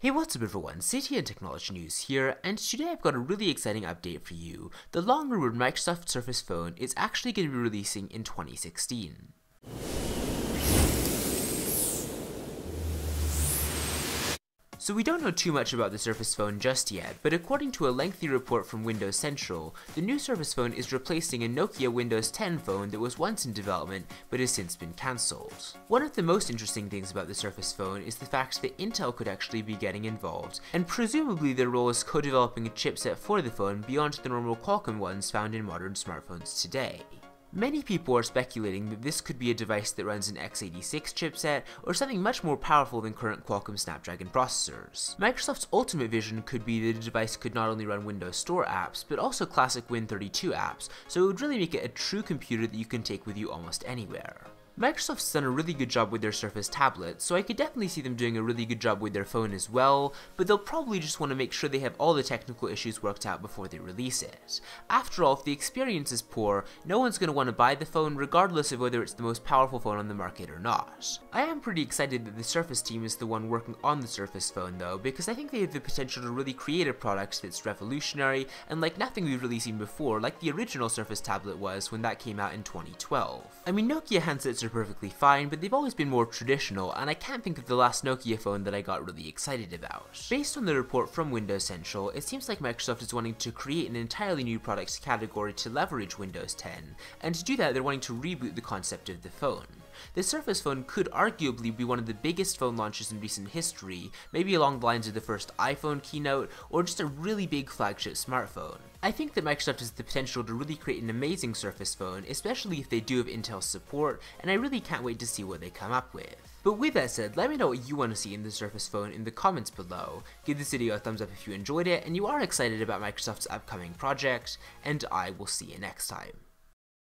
Hey, what's up everyone, CT and Technology News here, and today I've got a really exciting update for you. The long-rumored Microsoft Surface Phone is actually going to be releasing in 2016. So we don't know too much about the Surface Phone just yet, but according to a lengthy report from Windows Central, the new Surface Phone is replacing a Nokia Windows 10 phone that was once in development but has since been cancelled. One of the most interesting things about the Surface Phone is the fact that Intel could actually be getting involved, and presumably their role is co-developing a chipset for the phone beyond the normal Qualcomm ones found in modern smartphones today. Many people are speculating that this could be a device that runs an x86 chipset or something much more powerful than current Qualcomm Snapdragon processors. Microsoft's ultimate vision could be that a device could not only run Windows Store apps, but also classic Win32 apps, so it would really make it a true computer that you can take with you almost anywhere. Microsoft's done a really good job with their Surface tablet, so I could definitely see them doing a really good job with their phone as well, but they'll probably just want to make sure they have all the technical issues worked out before they release it. After all, if the experience is poor, no one's going to want to buy the phone regardless of whether it's the most powerful phone on the market or not. I am pretty excited that the Surface team is the one working on the Surface phone though, because I think they have the potential to really create a product that's revolutionary and like nothing we've really seen before, like the original Surface tablet was when that came out in 2012. I mean, Nokia handsets are perfectly fine, but they've always been more traditional, and I can't think of the last Nokia phone that I got really excited about. Based on the report from Windows Central, it seems like Microsoft is wanting to create an entirely new product category to leverage Windows 10, and to do that they're wanting to reboot the concept of the phone. The Surface Phone could arguably be one of the biggest phone launches in recent history, maybe along the lines of the first iPhone keynote, or just a really big flagship smartphone. I think that Microsoft has the potential to really create an amazing Surface Phone, especially if they do have Intel's support, and I really can't wait to see what they come up with. But with that said, let me know what you want to see in the Surface Phone in the comments below. Give this video a thumbs up if you enjoyed it and you are excited about Microsoft's upcoming project, and I will see you next time.